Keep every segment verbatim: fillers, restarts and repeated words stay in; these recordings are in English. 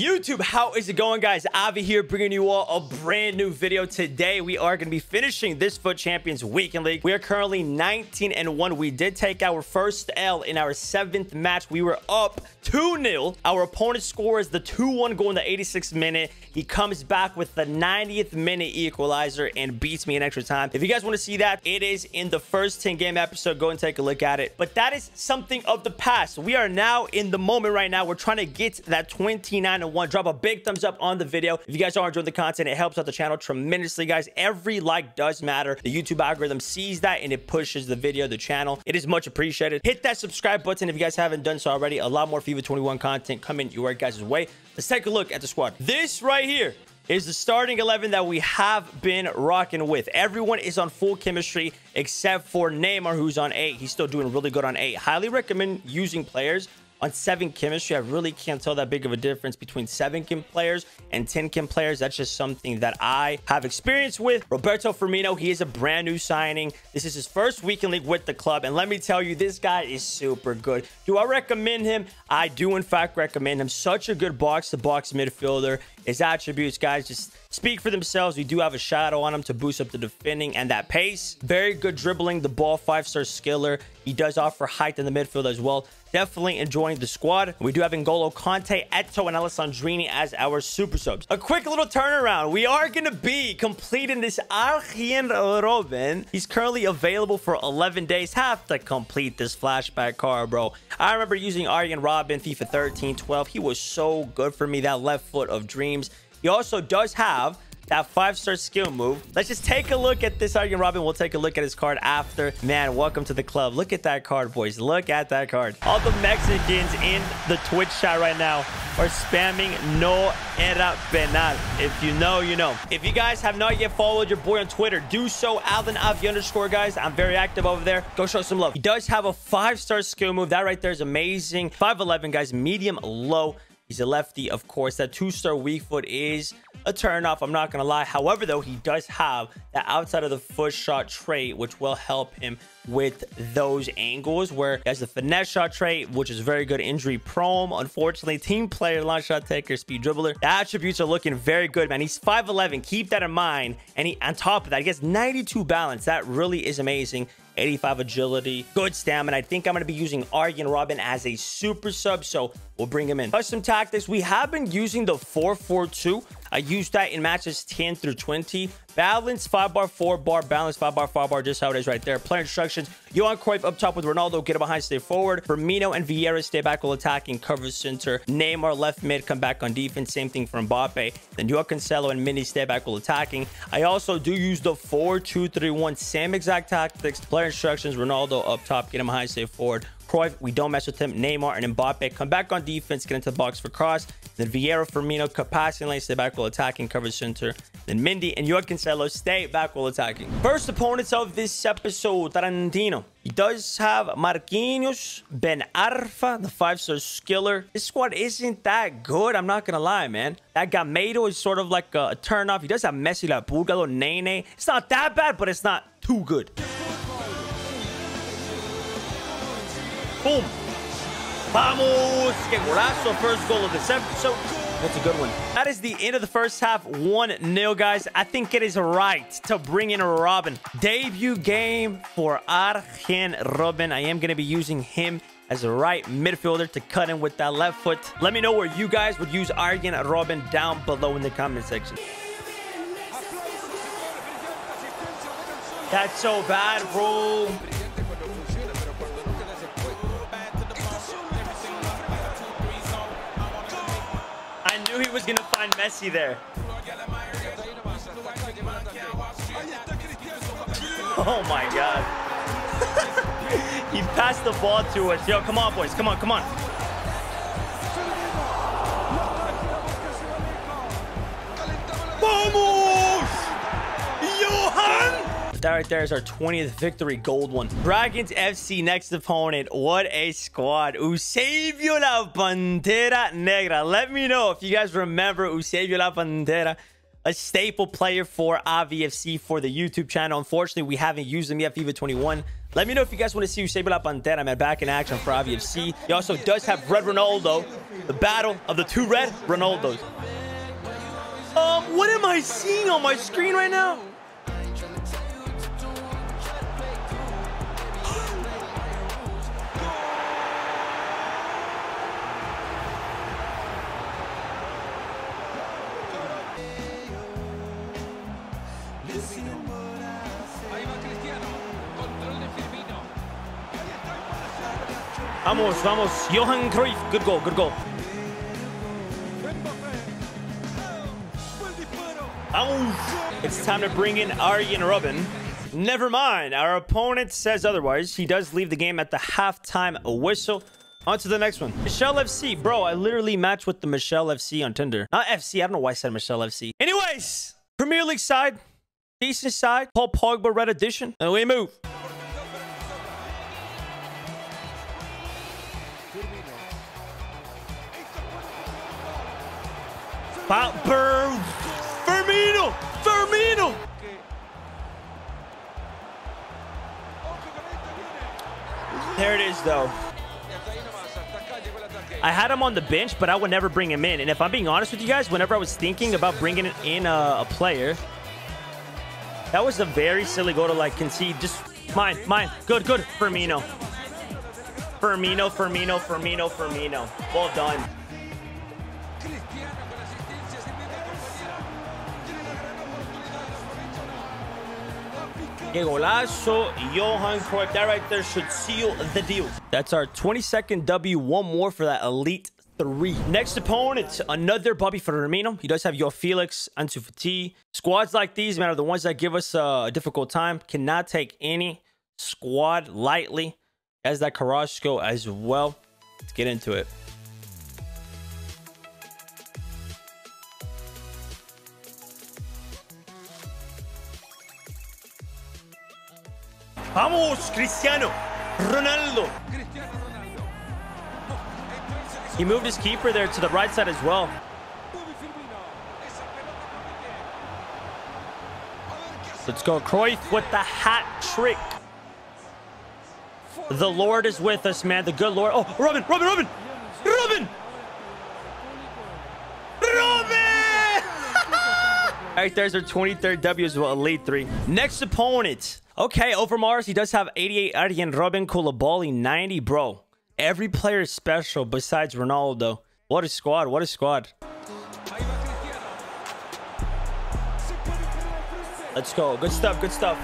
YouTube, how is it going, guys? Avi here, bringing you all a brand new video. Today we are going to be finishing this foot champions weekend league. We are currently nineteen and one. We did take our first L in our seventh match. We were up two nil. Our opponent scores the two one goal in the eighty-sixth minute. He comes back with the ninetieth minute equalizer and beats me in extra time. If you guys want to see that, it is in the first ten game episode. Go and take a look at it. But that is something of the past. We are now in the moment right now. We're trying to get that twenty-nine and one. Drop a big thumbs up on the video if you guys are enjoying the content. It helps out the channel tremendously, guys. Every like does matter. The YouTube algorithm sees that and it pushes the video, the channel. It is much appreciated. Hit that subscribe button if you guys haven't done so already. A lot more FIFA twenty-one content coming your guys' way. Let's take a look at the squad. This right here is the starting eleven that we have been rocking with. Everyone is on full chemistry except for Neymar, who's on eight. He's still doing really good on eight. Highly recommend using players on seven chemistry. I really can't tell that big of a difference between seven chem players and ten chem players. That's just something that I have experience with. Roberto Firmino, he is a brand new signing. This is his first weekend league with the club. And let me tell you, this guy is super good. Do I recommend him? I do, in fact, recommend him. Such a good box-to-box midfielder. His attributes, guys, just speak for themselves. We do have a shadow on him to boost up the defending and that pace. Very good dribbling the ball, five-star skiller. He does offer height in the midfield as well. Definitely enjoying the squad. We do have N'Golo Kante, Eto'o, and Alessandrini as our super subs. A quick little turnaround. We are going to be completing this Arjen Robben. He's currently available for eleven days. Have to complete this flashback card, bro. I remember using Arjen Robben, FIFA thirteen, twelve. He was so good for me, that left foot of dreams. He also does have that five-star skill move. Let's just take a look at this Arjen Robben. We'll take a look at his card after. Man, welcome to the club. Look at that card, boys. Look at that card. All the Mexicans in the Twitch chat right now are spamming no era penal. If you know, you know. If you guys have not yet followed your boy on Twitter, do so. AlanAvi underscore, guys. I'm very active over there. Go show some love. He does have a five-star skill move. That right there is amazing. five eleven, guys. Medium low. He's a lefty, of course. That two-star weak foot is a turnoff, I'm not gonna lie. However, though, he does have that outside of the foot shot trait, which will help him with those angles, where he has the finesse shot trait, which is very good injury prone. Unfortunately, team player, long shot taker, speed dribbler. The attributes are looking very good, man. He's five eleven, keep that in mind. And he, on top of that, he gets ninety-two balance. That really is amazing. eighty-five agility, good stamina. I think I'm going to be using Arjen Robben as a super sub, so we'll bring him in. Custom tactics, we have been using the four four two. I used that in matches ten through twenty. Balance five bar four bar, balance five bar five bar, just how it is right there. Player instructions, Johan Cruyff up top with Ronaldo, get him behind, stay forward. Firmino and Vieira stay back while attacking, cover center. Neymar left mid, come back on defense, same thing for Mbappe. Then you have Cancelo and Mini stay back while attacking. I also do use the four two three one, same exact tactics. Player instructions, Ronaldo up top, get him high, stay forward. Cruyff, we don't mess with him. Neymar and Mbappe come back on defense, get into the box for cross. Then Vieira, Firmino, capacity lane, stay back while attacking, cover center. Then Mendy and Joao Cancelo stay back while attacking. First opponents of this episode, Tarantino. He does have Marquinhos, Ben Arfa, the five-star skiller. This squad isn't that good, I'm not going to lie, man. That Gamedo is sort of like a, a turn-off. He does have Messi, La Pulgado, Nene. It's not that bad, but it's not too good. Boom. Vamos. Que golazo. First goal of this episode. That's a good one. That is the end of the first half. one nil, guys. I think it is right to bring in Robben. Debut game for Arjen Robben. I am going to be using him as a right midfielder to cut in with that left foot. Let me know where you guys would use Arjen Robben down below in the comment section. That's so bad, bro. He was gonna find Messi there. Oh my god. He passed the ball to us. Yo, come on, boys. Come on, come on. Vamos! Johan! That right there is our twentieth victory, gold one. Dragons F C, next opponent. What a squad. Eusebio, La Pantera Negra. Let me know if you guys remember Eusebio, La Pantera. A staple player for A V F C, for the YouTube channel. Unfortunately, we haven't used him yet, FIFA twenty-one. Let me know if you guys want to see Eusebio La Pantera, man, back in action for A V F C. He also does have Red Ronaldo, the battle of the two Red Ronaldos. Um, what am I seeing on my screen right now? Vamos, vamos. Johan Cruyff. Good goal, good goal. Oh, it's time to bring in Arjen Robben. Never mind. Our opponent says otherwise. He does leave the game at the halftime whistle. On to the next one. Michelle F C. Bro, I literally matched with the Michelle F C on Tinder. Not F C. I don't know why I said Michelle F C. Anyways, Premier League side. Decent side. Paul Pogba, red edition. And we move. Firmino! Firmino! There it is, though. I had him on the bench, but I would never bring him in. And if I'm being honest with you guys, whenever I was thinking about bringing in a, a player, that was a very silly goal to, like, concede. Just mine, mine. Good, good. Firmino. Firmino, Firmino, Firmino, Firmino. Well done. Golazo, Johan Cruyff. That right there should seal the deal. That's our twenty-second W. One more for that elite three. Next opponent, another Bobby Firmino. He does have Yo Felix, Ansu Fati. Squads like these, man, are the ones that give us uh, a difficult time. Cannot take any squad lightly. As that Carrasco as well. Let's get into it. Vamos, Cristiano Ronaldo. He moved his keeper there to the right side as well. Let's go, Cruyff with the hat trick. The Lord is with us, man. The good Lord. Oh, Robben, Robben, Robben, Robben, Robben. Right there's our twenty-third W as well, elite three. Next opponent. Okay, over Mars, he does have eighty-eight Arjen Robben, Koulibaly, ninety, bro. Every player is special besides Ronaldo. What a squad, what a squad. Let's go, good stuff, good stuff.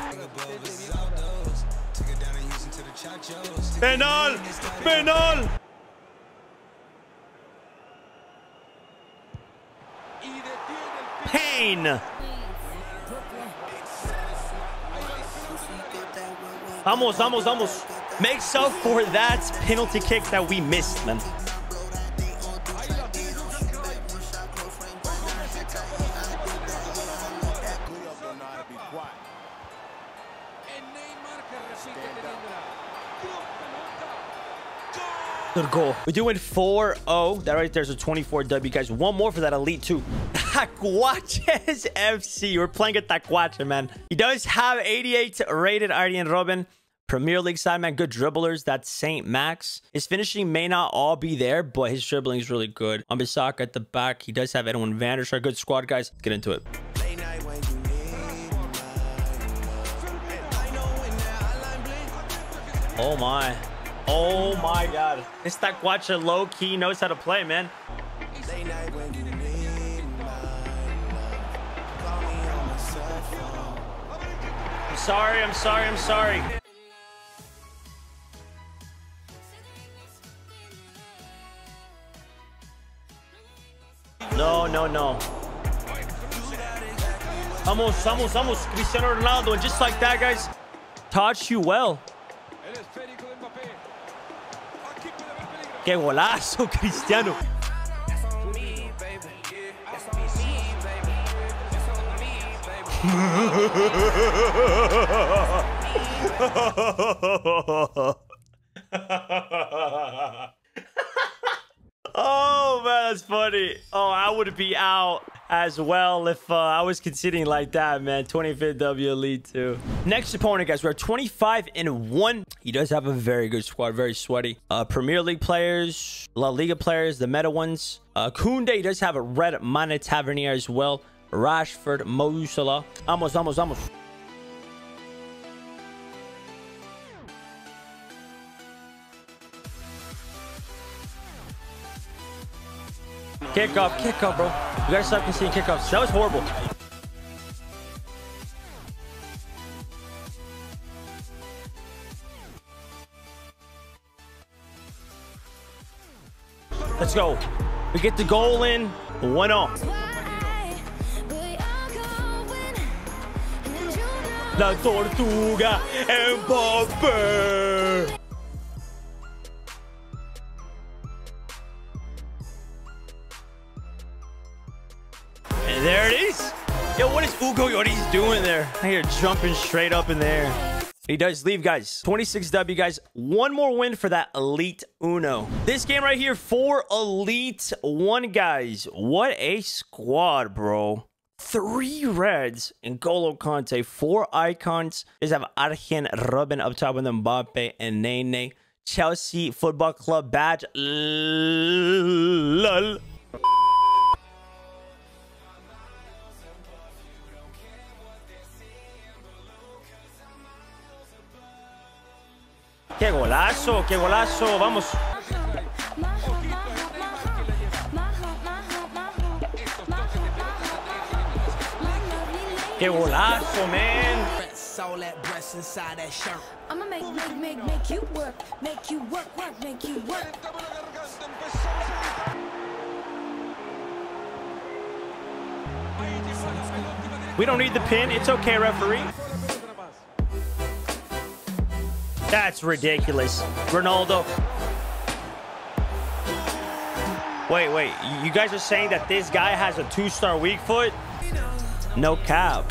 Penal, penal. Pain. Vamos, vamos, vamos. Makes up for that penalty kick that we missed, man. Good goal. We're doing four zero. That right there's a twenty-four W, guys. One more for that elite two. Tacuaches F C. We're playing a Tacuache, man. He does have eighty-eight rated Arjen Robben. Premier League side, man. Good dribblers. That's Saint Max. His finishing may not all be there, but his dribbling is really good. Ambisaka at the back. He does have Edwin Vandersar. Good squad, guys. Let's get into it. Oh, my. Oh, my God. This Tacuache low-key knows how to play, man. Sorry, I'm sorry, I'm sorry. No, no, no. Vamos, vamos, vamos. Cristiano Ronaldo. And just like that, guys, touch you well. Que golazo, Cristiano. Oh man, that's funny. Oh, I would be out. as well if uh, I was conceding like that, man. twenty-fifth W lead too. Next opponent, guys, we're twenty-five and one. He does have a very good squad, very sweaty. Uh, Premier League players, La Liga players, the meta ones. Uh, Koundé does have a red mana Tavernier as well. Rashford, Musiala. Vamos, vamos, vamos. Kick off, kick off, bro. You gotta stop conceding kickoffs. That was horrible. Let's go. We get the goal in. one nil. La Tortuga and Mbappe. There it is. Yo, what is Hugo Lloris doing there? I hear jumping straight up in the air. He does leave, guys. twenty-six W, guys. One more win for that Elite Uno. This game right here for Elite One, guys. What a squad, bro. Three reds and N'Golo Kante. Four icons. They have Arjen Robben up top with Mbappe and Nene. Chelsea Football Club badge. Lol. ¡Qué golazo! ¡Qué golazo! ¡Vamos! ¡Qué golazo, man! All that breast inside that shirt. I'ma make, make, make, make you work. Make you work, work, make you work. We don't need the pin. It's okay, referee. That's ridiculous. Ronaldo. Wait, wait. You guys are saying that this guy has a two-star weak foot? No cap.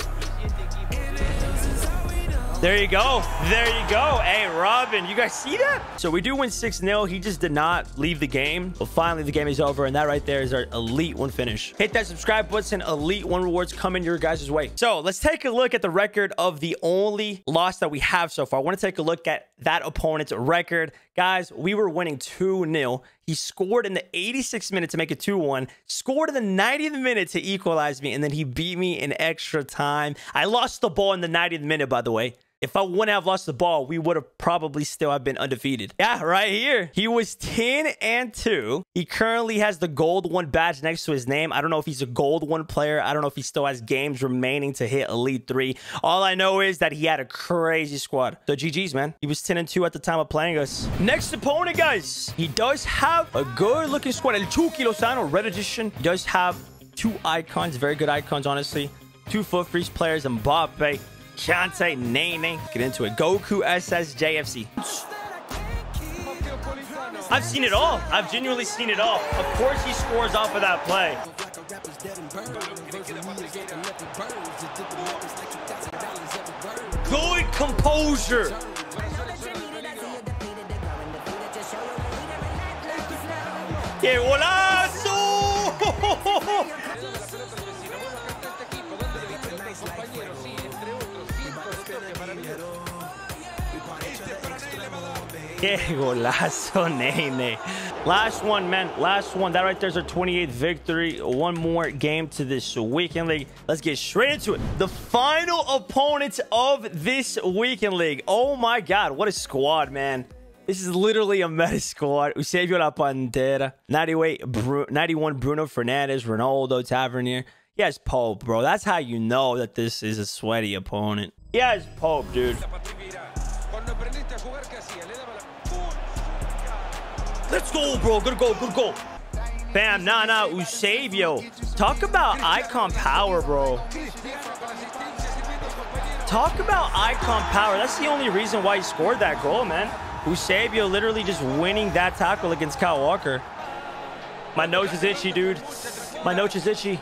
There you go. There you go. Hey, Robin, you guys see that? So we do win six nil. He just did not leave the game. But finally, the game is over. And that right there is our Elite One finish. Hit that subscribe button. Elite One rewards coming your guys' way. So let's take a look at the record of the only loss that we have so far. I want to take a look at that opponent's record. Guys, we were winning two nil. He scored in the eighty-sixth minute to make it two one. Scored in the ninetieth minute to equalize me. And then he beat me in extra time. I lost the ball in the ninetieth minute, by the way. If I wouldn't have lost the ball, we would have probably still have been undefeated. Yeah, right here. He was ten and two. He currently has the gold one badge next to his name. I don't know if he's a gold one player. I don't know if he still has games remaining to hit Elite Three. All I know is that he had a crazy squad. So G G's, man. He was ten and two at the time of playing us. Next opponent, guys. He does have a good looking squad. El Chucky Lozano, red edition. He does have two icons, very good icons, honestly. Two foot freeze players and Mbappe. Kante, Nene. Get into it. Goku, S S, J F C. I've seen it all. I've genuinely seen it all. Of course he scores off of that play. Good composure. Que golazo! Que golazo, Nene. Last one, man. Last one. That right there's our twenty-eighth victory. One more game to this weekend league. Let's get straight into it. The final opponent of this weekend league. Oh my god, what a squad, man. This is literally a meta squad. Eusebio, La Pantera, ninety-eight, Bru ninety-one, Bruno Fernandes, Ronaldo, Tavernier. Yes, Pope, bro. That's how you know that this is a sweaty opponent. Yes, Pope, dude. Let's go, bro. Good goal, good goal. Bam, nah, nah, Eusebio. Talk about icon power, bro. Talk about icon power. That's the only reason why he scored that goal, man. Eusebio literally just winning that tackle against Kyle Walker. My nose is itchy, dude. My nose is itchy.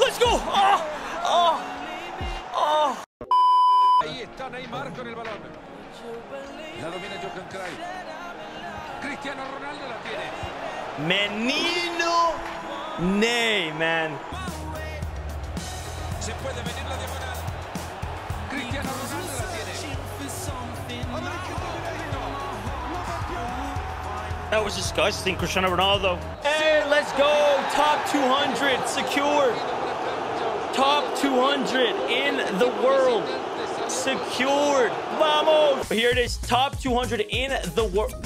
Let's go. Oh, oh, oh. Menino Nay, man. That was disgusting, Cristiano Ronaldo. Hey, let's go. Top two hundred secure. Top two hundred in the world. Secured. Vamos. Here it is. Top two hundred in the world.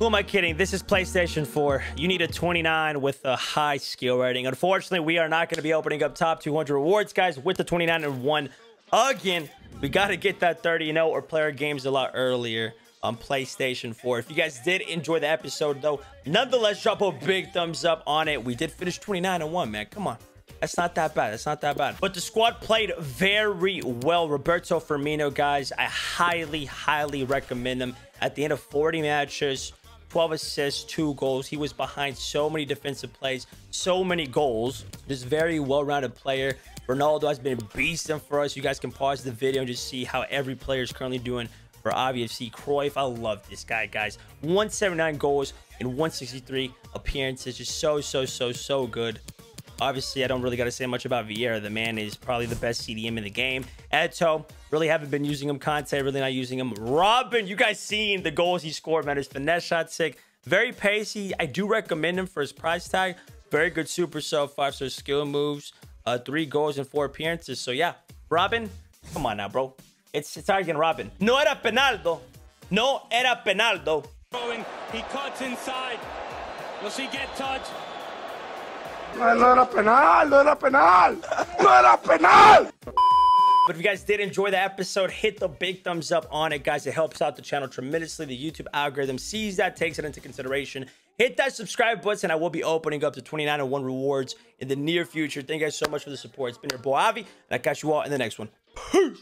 Who am I kidding? This is PlayStation four. You need a twenty-nine with a high skill rating. Unfortunately, we are not going to be opening up top two hundred rewards, guys, with the twenty-nine and one again. We got to get that thirty, you know, or play our games a lot earlier on PlayStation four. If you guys did enjoy the episode, though, nonetheless, drop a big thumbs up on it. We did finish twenty-nine and one, man. Come on. That's not that bad. That's not that bad. But the squad played very well. Roberto Firmino, guys, I highly, highly recommend him. At the end of forty matches, twelve assists, two goals. He was behind so many defensive plays, so many goals. This very well-rounded player. Ronaldo has been beasting for us. You guys can pause the video and just see how every player is currently doing for A lanAvi. Cruyff, I love this guy, guys. one seventy-nine goals and one sixty-three appearances. Just so, so, so, so good. Obviously, I don't really got to say much about Vieira. The man is probably the best C D M in the game. Eto'o, really haven't been using him. Kante, really not using him. Robben, you guys seen the goals he scored, man. His finesse shot sick. Very pacey. I do recommend him for his price tag. Very good super sub, five-star skill moves. Uh, three goals and four appearances. So, yeah. Robben, come on now, bro. It's, it's Arjen Robben. No era penaldo. No era penaldo. He cuts inside. Will she get touched? No era penal, no era penal, no era penal. But if you guys did enjoy the episode, hit the big thumbs up on it, guys. It helps out the channel tremendously. The YouTube algorithm sees that, takes it into consideration. Hit that subscribe button. I will be opening up the twenty-nine and one rewards in the near future. Thank you guys so much for the support. It's been your boy Avi, and I'll catch you all in the next one. Peace.